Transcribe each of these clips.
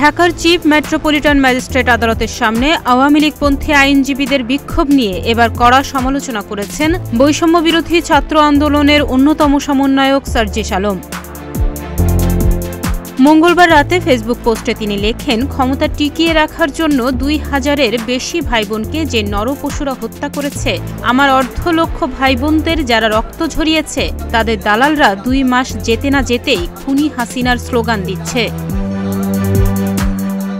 ঢাকার chief metropolitan magistrate আদালতের সামনে আওয়ামী লীগপন্থী আইনজীবীদের বিক্ষোভ নিয়ে এবার কড়া সমালোচনা করেছেন বৈষম্য বিরোধী ছাত্র আন্দোলনের অন্যতম সমন্বয়ক সার্জিস আলম। মঙ্গলবার রাতে ফেসবুক পোস্টে তিনি লেখেন, ক্ষমতা টিকিয়ে রাখার জন্য 2000-এর বেশি ভাইবোনকে যে নরপশুরা হত্যা করেছে, আমার অর্ধলক্ষ ভাইবোনদের যারা রক্ত ঝরিয়েছে, তাদের দালালরা 2 মাস যেতে না যেতেই খুনি হাসিনার স্লোগান দিচ্ছে।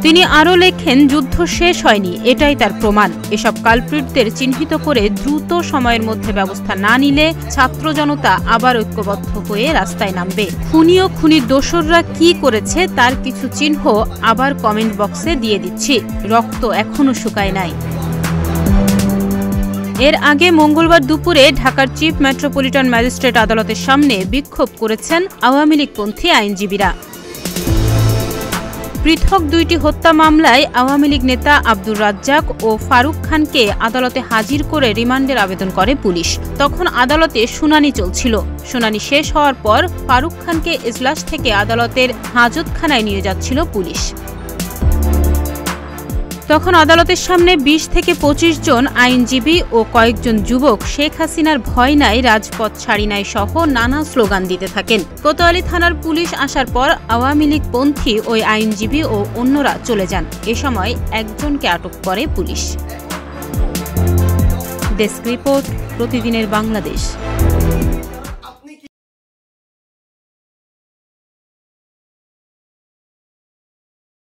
তিনি আরও লেখেন, যুদ্ধ শেষ হয়নি, এটাই তার প্রমাণ। এসব কালপ্রিটদের চিহ্নিত করে দ্রুত সময়ের মধ্যে ব্যবস্থা না নিলে ছাত্র জনতা আবার ঐক্যবদ্ধ হয়ে রাস্তায় নামবে। খুনি ও খুনির দোসররা কি করেছে তার কিছু চিহ্ন আবার কমেন্ট বক্সে দিয়ে দিচ্ছি, রক্ত এখনও শুকায় নাই। এর আগে মঙ্গলবার দুপুরে ঢাকার চিফ মেট্রোপলিটন ম্যাজিস্ট্রেট আদালতের সামনে বিক্ষোভ করেছেন আওয়ামী লীগপন্থী আইনজীবীরা। পৃথক 2টি হত্যা মামলায় আওয়ামী লীগ নেতা আব্দুর রাজ্জাক ও ফারুক খানকে আদালতে হাজির করে রিমান্ডের আবেদন করে পুলিশ। তখন আদালতে শুনানি চলছিল। শুনানি শেষ হওয়ার পর ফারুক খানকে এজলাস থেকে আদালতের হাজতখানায় নিয়ে যাচ্ছিল পুলিশ। তখন আদালতের সামনে 20 থেকে 25 জন আইনজীবী ও কয়েকজন যুবক শেখ হাসিনার ভয় নাই, রাজপথ ছাড়ি নাই সহ নানা স্লোগান দিতে থাকেন। কোতোয়ালি থানার পুলিশ আসার পর আওয়ামী লীগপন্থী ওই আইনজীবী ও অন্যরা চলে যান। এ সময় একজনকে আটক করে পুলিশ। ডেস্ক রিপোর্ট, প্রতিদিনের বাংলাদেশ।